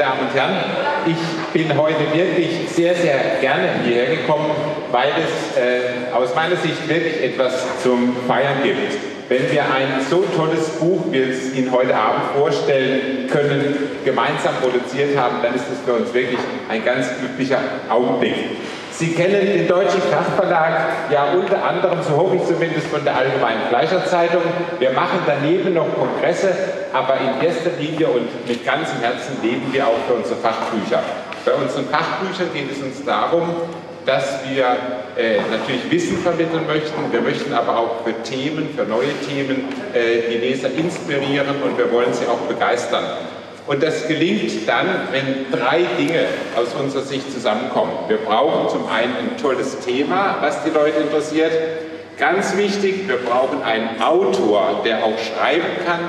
Damen und Herren, ich bin heute wirklich sehr, sehr gerne hierher gekommen, weil es aus meiner Sicht wirklich etwas zum Feiern gibt. Wenn wir ein so tolles Buch, wie wir es Ihnen heute Abend vorstellen können, gemeinsam produziert haben, dann ist das für uns wirklich ein ganz glücklicher Augenblick. Sie kennen den Deutschen Fachverlag ja unter anderem, so hoffe ich zumindest, von der Allgemeinen Fleischer Zeitung. Wir machen daneben noch Kongresse, aber in erster Linie und mit ganzem Herzen leben wir auch für unsere Fachbücher. Bei unseren Fachbüchern geht es uns darum, dass wir natürlich Wissen vermitteln möchten. Wir möchten aber auch für Themen, für neue Themen die Leser inspirieren und wir wollen sie auch begeistern. Und das gelingt dann, wenn drei Dinge aus unserer Sicht zusammenkommen. Wir brauchen zum einen ein tolles Thema, was die Leute interessiert. Ganz wichtig, wir brauchen einen Autor, der auch schreiben kann.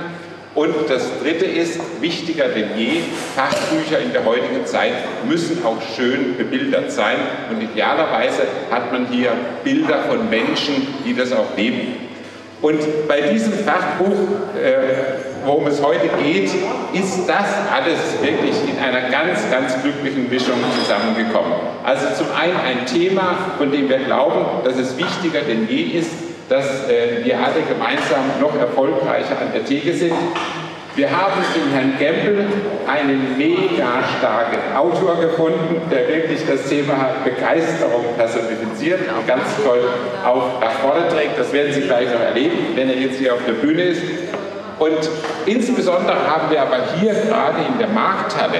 Und das Dritte ist, wichtiger denn je, Fachbücher in der heutigen Zeit müssen auch schön bebildert sein. Und idealerweise hat man hier Bilder von Menschen, die das auch leben. Und bei diesem Fachbuch, worum es heute geht, ist das alles wirklich in einer ganz, ganz glücklichen Mischung zusammengekommen. Also zum einen ein Thema, von dem wir glauben, dass es wichtiger denn je ist, dass wir alle gemeinsam noch erfolgreicher an der Theke sind. Wir haben in Herrn Gempel einen mega starken Autor gefunden, der wirklich das Thema Begeisterung personifiziert und ganz toll auch nach vorne trägt. Das werden Sie gleich noch erleben, wenn er jetzt hier auf der Bühne ist. Und insbesondere haben wir aber hier gerade in der Markthalle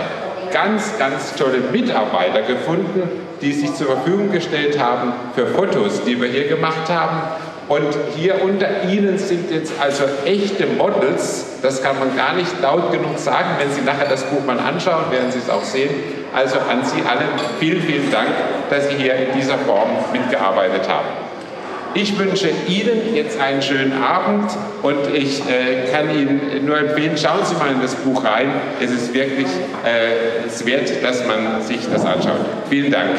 ganz, ganz tolle Mitarbeiter gefunden, die sich zur Verfügung gestellt haben für Fotos, die wir hier gemacht haben. Und hier unter Ihnen sind jetzt also echte Models, das kann man gar nicht laut genug sagen, wenn Sie nachher das Buch mal anschauen, werden Sie es auch sehen. Also an Sie allen vielen, vielen Dank, dass Sie hier in dieser Form mitgearbeitet haben. Ich wünsche Ihnen jetzt einen schönen Abend und ich kann Ihnen nur empfehlen, schauen Sie mal in das Buch rein. Es ist wirklich es wert, dass man sich das anschaut. Vielen Dank.